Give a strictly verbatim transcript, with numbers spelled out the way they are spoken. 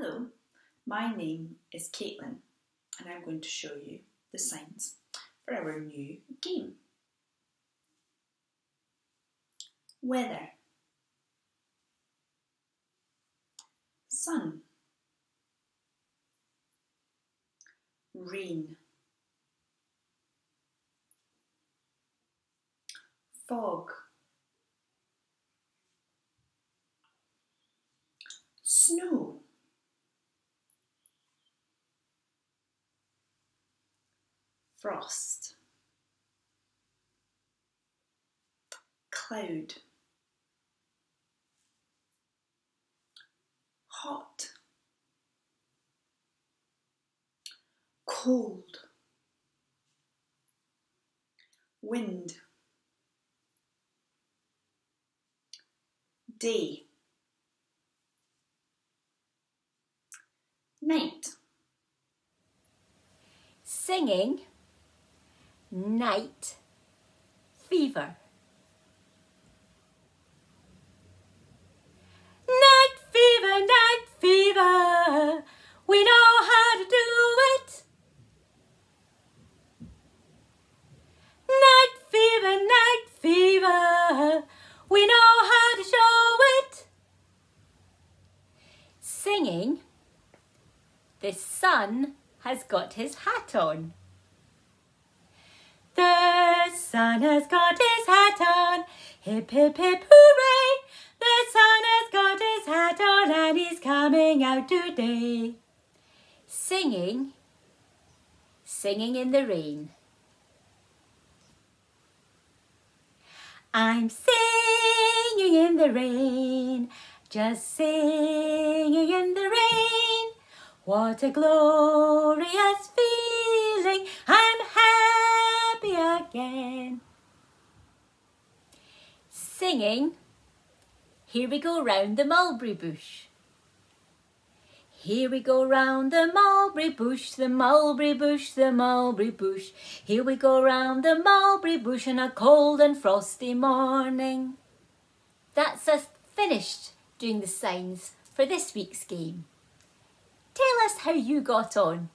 Hello, my name is Caitlin and I'm going to show you the signs for our new game. Weather, sun, rain, fog, snow, frost, cloud, hot, cold, wind, day, night. Singing, night fever. Night fever, night fever, we know how to do it. Night fever, night fever, we know how to show it. Singing, the sun has got his hat on. The sun has got his hat on, hip hip hip hooray! The sun has got his hat on and he's coming out today. Singing, singing in the rain. I'm singing in the rain, just singing in the rain. What a glorious feeling, I'm happy again. Singing, here we go round the mulberry bush. Here we go round the mulberry bush, the mulberry bush, the mulberry bush. Here we go round the mulberry bush on a cold and frosty morning. That's us finished doing the signs for this week's game. Tell us how you got on.